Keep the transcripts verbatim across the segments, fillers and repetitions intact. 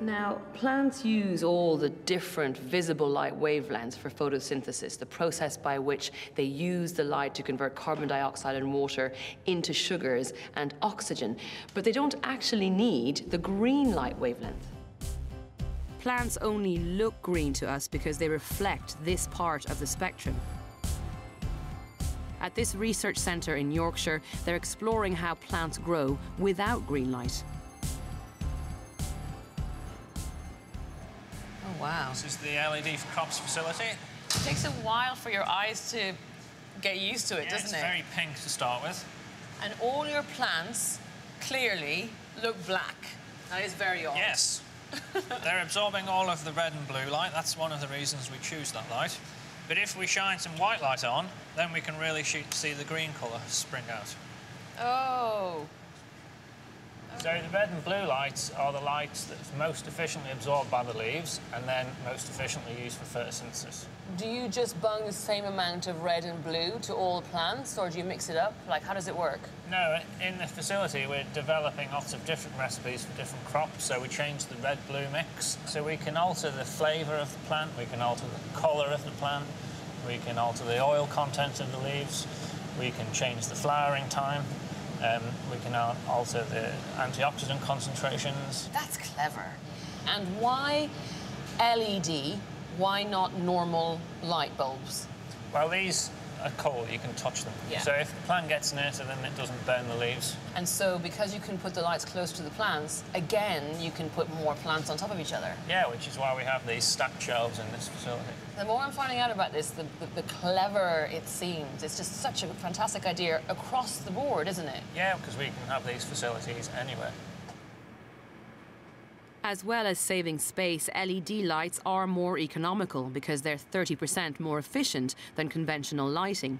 Now, plants use all the different visible light wavelengths for photosynthesis, the process by which they use the light to convert carbon dioxide and water into sugars and oxygen, but they don't actually need the green light wavelength. Plants only look green to us because they reflect this part of the spectrum. At this research centre in Yorkshire, they're exploring how plants grow without green light. Oh, wow. This is the L E D for Crops facility. It takes a while for your eyes to get used to it, yeah, doesn't it's it? It's very pink to start with. And all your plants clearly look black. That is very odd. Yes. They're absorbing all of the red and blue light. That's one of the reasons we choose that light. But if we shine some white light on, then we can really see the green colour spring out. Oh. Okay. So the red and blue lights are the lights that's most efficiently absorbed by the leaves and then most efficiently used for photosynthesis. Do you just bung the same amount of red and blue to all plants, or do you mix it up? Like, how does it work? No, in the facility we're developing lots of different recipes for different crops, so we change the red-blue mix. So we can alter the flavour of the plant, we can alter the colour of the plant, we can alter the oil content of the leaves, we can change the flowering time. Um, we can alter the antioxidant concentrations. That's clever. And why L E D? Why not normal light bulbs? Well, these are cold. You can touch them. Yeah. So if the plant gets near to them, it doesn't burn the leaves. And so because you can put the lights close to the plants, again, you can put more plants on top of each other. Yeah, which is why we have these stacked shelves in this facility. The more I'm finding out about this, the, the, the cleverer it seems. It's just such a fantastic idea across the board, isn't it? Yeah, because we can have these facilities anywhere. As well as saving space, L E D lights are more economical because they're thirty percent more efficient than conventional lighting.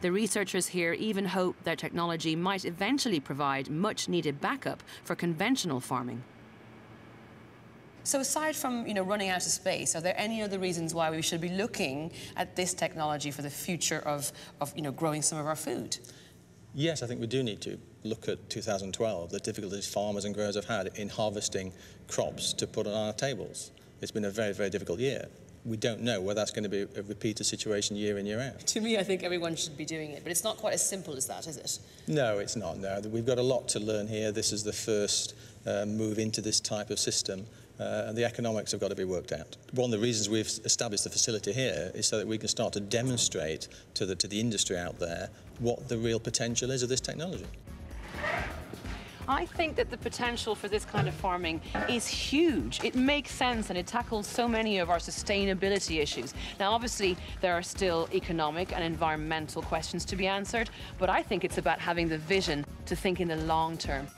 The researchers here even hope their technology might eventually provide much-needed backup for conventional farming. So aside from, you know, running out of space, are there any other reasons why we should be looking at this technology for the future of, of you know, growing some of our food? Yes, I think we do need to look at two thousand twelve, the difficulties farmers and growers have had in harvesting crops to put on our tables. It's been a very, very difficult year. We don't know whether that's going to be a repeated situation year in, year out. To me, I think everyone should be doing it, but it's not quite as simple as that, is it? No, it's not, no. We've got a lot to learn here. This is the first uh, move into this type of system, uh, and the economics have got to be worked out. One of the reasons we've established the facility here is so that we can start to demonstrate to the, to the industry out there what the real potential is of this technology. I think that the potential for this kind of farming is huge. It makes sense and it tackles so many of our sustainability issues. Now, obviously, there are still economic and environmental questions to be answered, but I think it's about having the vision to think in the long term.